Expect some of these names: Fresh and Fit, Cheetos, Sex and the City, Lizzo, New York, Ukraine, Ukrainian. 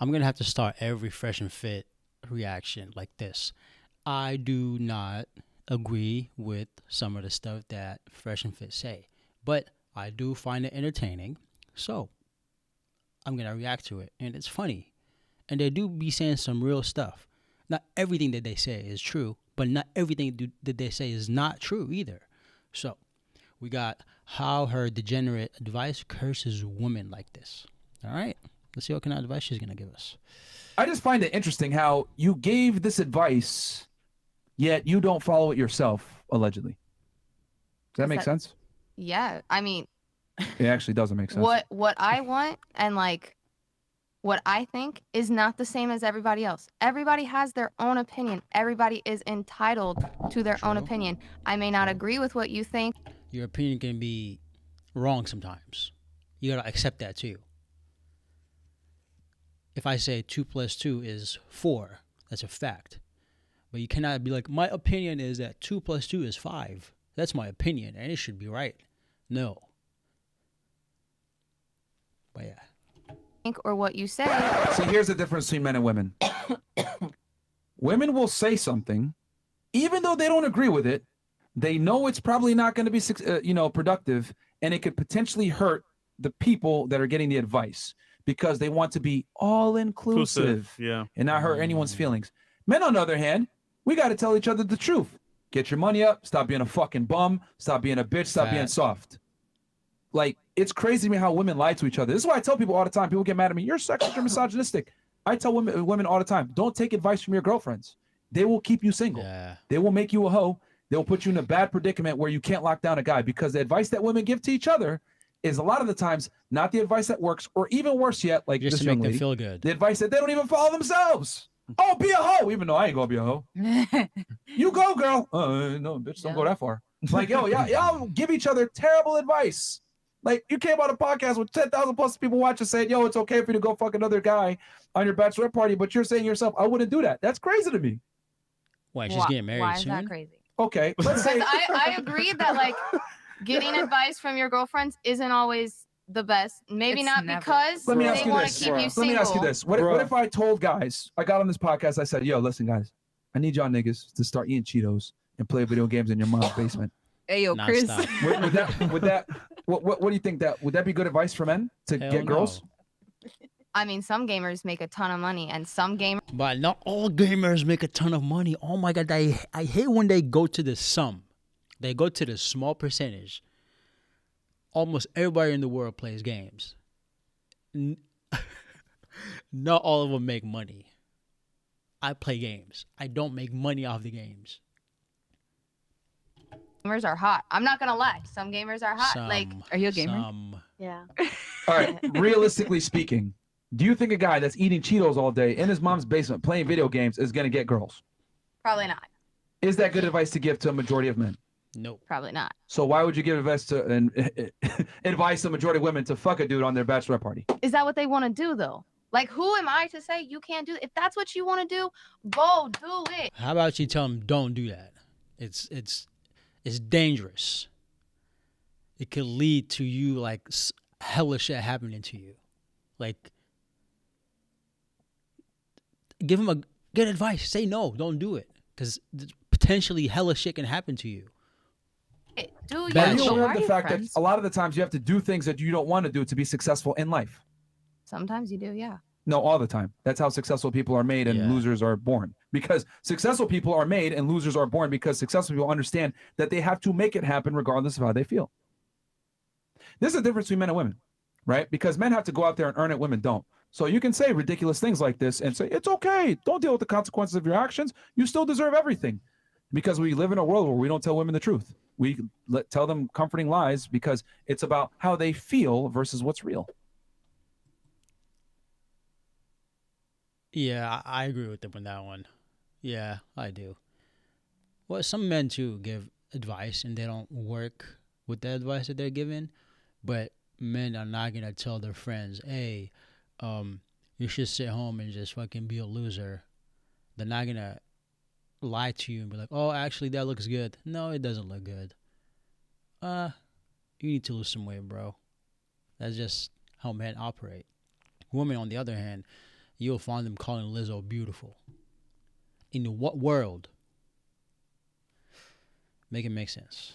I'm going to have to start every Fresh and Fit reaction like this. I do not agree with some of the stuff that Fresh and Fit say, but I do find it entertaining, so I'm going to react to it, and it's funny. And they do be saying some real stuff. Not everything that they say is true, but not everything that they say is not true either. So we got how her degenerate advice curses women like this. All right, let's see what kind of advice she's going to give us. I just find it interesting how you gave this advice, yet you don't follow it yourself, allegedly. Does that make sense? Yeah, I mean, it actually doesn't make sense. What I want and like what I think is not the same as everybody else. Everybody has their own opinion. Everybody is entitled to their own opinion. I may not agree with what you think. Your opinion can be wrong sometimes. You gotta accept that too. If I say 2 plus 2 is 4, that's a fact. But you cannot be like, my opinion is that 2 plus 2 is 5. That's my opinion, and it should be right. No. But yeah. Or what you say. See, here's the difference between men and women. Women will say something, even though they don't agree with it. They know it's probably not going to be, productive, and it could potentially hurt the people that are getting the advice, because they want to be all-inclusive and not hurt anyone's feelings. Men, on the other hand, we got to tell each other the truth. Get your money up. Stop being a fucking bum. Stop being a bitch. Stop being soft. Like, it's crazy to me how women lie to each other. This is why I tell people all the time. People get mad at me. You're sexist. You're misogynistic. I tell women all the time, don't take advice from your girlfriends. They will keep you single. Yeah. They will make you a hoe. They will put you in a bad predicament where you can't lock down a guy, because the advice that women give to each other is a lot of the times not the advice that works, or even worse yet, like just this young lady, feel good. The advice that they don't even follow themselves. Oh, be a hoe, even though I ain't gonna be a hoe. You go, girl. No, bitch, don't go that far. Like, yo, y'all give each other terrible advice. Like, you came on a podcast with 10,000 plus people watching, saying, yo, it's okay for you to go fuck another guy on your bachelorette party, but you're saying to yourself, I wouldn't do that. That's crazy to me. Why? She's getting married. Why is that crazy? Okay, let's say I agree that, like, getting advice from your girlfriends isn't always the best. Maybe it's not never. Because they want to keep you single. Let me ask you this. What if I told guys, I got on this podcast, I said, yo, listen, guys, I need y'all niggas to start eating Cheetos and play video games in your mom's basement. Hey, yo, Chris. What do you think? Would that be good advice for men to get girls? I mean, some gamers make a ton of money, and but not all gamers make a ton of money. Oh my God, I hate when they go to the sum. They go to the small percentage. Almost everybody in the world plays games. Not all of them make money. I play games. I don't make money off the games. Gamers are hot. I'm not going to lie. Some gamers are hot. Like, are you a gamer? Yeah. All right. Realistically speaking, do you think a guy that's eating Cheetos all day in his mom's basement playing video games is going to get girls? Probably not. Is that good advice to give to a majority of men? No, probably not. So why would you give advice to advise the majority of women to fuck a dude on their bachelorette party? Is that what they want to do, though? Like, who am I to say you can't do it? If that's what you want to do, go do it. How about you tell them don't do that? It's dangerous. It could lead to you, like, hella shit happening to you. Like, give them good advice. Say no, don't do it, because potentially hella shit can happen to you. Do you aware of the fact that a lot of the times you have to do things that you don't want to do to be successful in life? Sometimes you do, yeah. No, all the time. That's how successful people are made and losers are born. Because successful people are made and losers are born because successful people understand that they have to make it happen regardless of how they feel. This is the difference between men and women, right? Because men have to go out there and earn it, women don't. So you can say ridiculous things like this and say, it's okay. Don't deal with the consequences of your actions. You still deserve everything. Because we live in a world where we don't tell women the truth. We tell them comforting lies because it's about how they feel versus what's real. Yeah, I agree with them on that one. Yeah, I do. Well, some men, too, give advice and they don't work with the advice that they're given. But men are not going to tell their friends, hey, you should sit home and just fucking be a loser. They're not going to lie to you and be like, oh, actually, that looks good. No, it doesn't look good. You need to lose some weight, bro. That's just how men operate. Women, on the other hand, you'll find them calling Lizzo beautiful. In what world? Make it make sense.